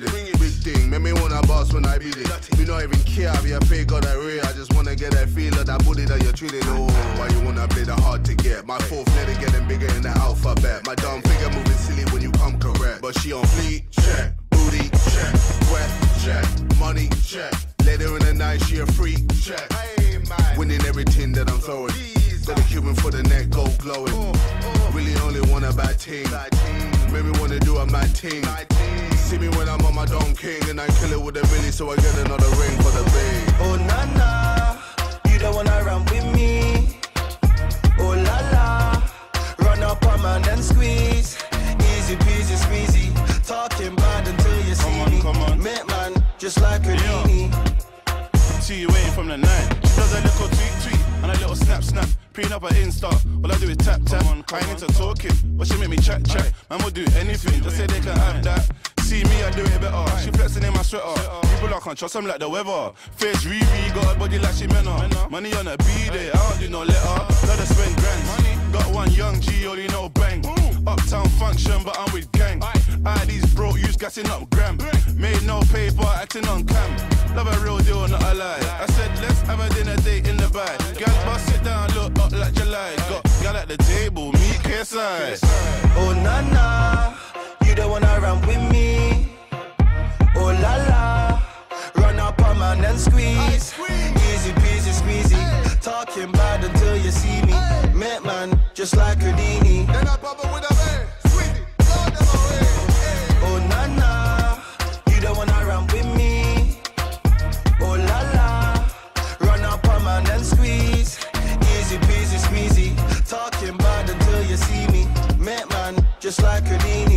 did it. Big thing, make me wanna boss when I beat it. You don't even care if you're fake or that real. I just wanna get that feel of that booty that you're treating. Oh, why you wanna play the hard to get? My fourth letter getting bigger in the alphabet. My dumb figure moving silly when you come correct. But she on fleek, check. Booty, check. Sweat, check. Money, check. Later in the night, she a freak, check. Winning everything that I'm throwing. Got a Cuban for the neck, gold glowing. Really only want a bad team. Made me wanna do a mad team. See me when I'm on my Don King, and I kill it with a mini, so I get another ring for the big. Oh nana, you don't wanna run with me. Oh la la, run up on man and squeeze. Easy peasy squeezy, talking bad until you see me. Come on, come on, met man, just like Houdini. See you waiting from the night. She does a little tweet tweet and a little snap snap. Preen up her Insta, all I do is tap tap. I ain't into talking, but she make me chat chat. Man will do anything, just say they can have that. See me, I do it better. She flexing in my sweater. People I can't trust them like the weather. Face Riri, got her body like she men her. Money on a B-day, I don't do no letter. Let her spend grand. Got one young G, only no bang. Uptown function, but I'm with gang. I these broke youths gassing up gram. Made no paper, acting on cam. Love a real deal, not a lie. I said let's have a dinner date in the bag. Gal bust it down, look up like July. Got gal at the table, meet KSI. Oh nana, you don't wanna run with me. Oh la la, run up on man and squeeze. Easy peasy squeezy, talking bad until you see me. Met man, just like Houdini. Just like Houdini.